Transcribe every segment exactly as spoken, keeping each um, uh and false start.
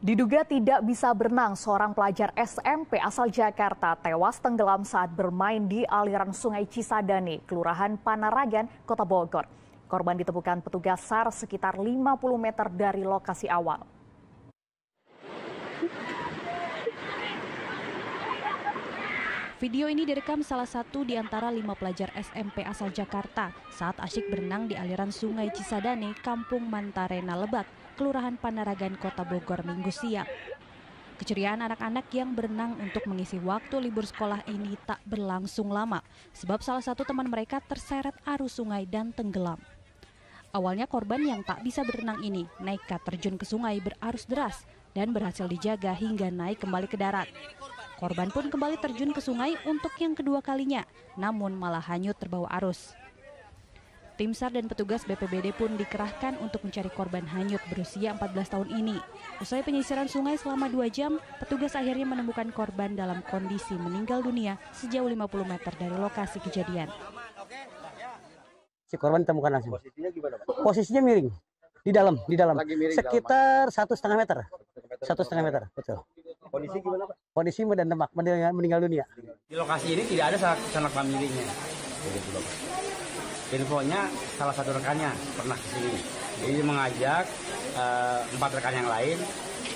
Diduga tidak bisa berenang, seorang pelajar S M P asal Jakarta tewas tenggelam saat bermain di aliran Sungai Cisadane, Kelurahan Panaragan, Kota Bogor. Korban ditemukan petugas S A R sekitar lima puluh meter dari lokasi awal. Video ini direkam salah satu di antara lima pelajar S M P asal Jakarta saat asyik berenang di aliran Sungai Cisadane, Kampung Mantarena Lebat, Kelurahan Panaragan, Kota Bogor, Minggu siang. Keceriaan anak-anak yang berenang untuk mengisi waktu libur sekolah ini tak berlangsung lama, sebab salah satu teman mereka terseret arus sungai dan tenggelam. Awalnya korban yang tak bisa berenang ini nekat terjun ke sungai berarus deras dan berhasil dijaga hingga naik kembali ke darat. Korban pun kembali terjun ke sungai untuk yang kedua kalinya, namun malah hanyut terbawa arus. Tim S A R dan petugas B P B D pun dikerahkan untuk mencari korban hanyut berusia empat belas tahun ini. Usai penyisiran sungai selama dua jam, petugas akhirnya menemukan korban dalam kondisi meninggal dunia sejauh lima puluh meter dari lokasi kejadian. Si korban ditemukan langsung. Posisinya gimana, Pak? Posisinya miring, di dalam, di dalam, sekitar satu setengah meter, satu setengah meter, betul. Kondisi gimana, Pak? Kondisi medan demak, meninggal dunia. Di lokasi ini tidak ada sanak familinya. Infonya salah satu rekannya pernah ke sini. Jadi mengajak uh, empat rekan yang lain,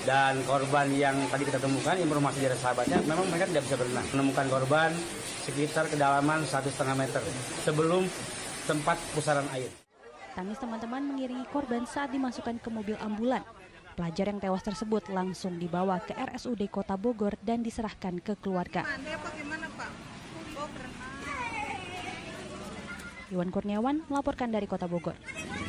dan korban yang tadi kita temukan, informasi dari sahabatnya, memang mereka tidak bisa berenang. Menemukan korban sekitar kedalaman satu setengah meter sebelum tempat pusaran air. Tangis teman-teman mengiringi korban saat dimasukkan ke mobil ambulan. Pelajar yang tewas tersebut langsung dibawa ke R S U D Kota Bogor dan diserahkan ke keluarga. Iwan Kurniawan melaporkan dari Kota Bogor.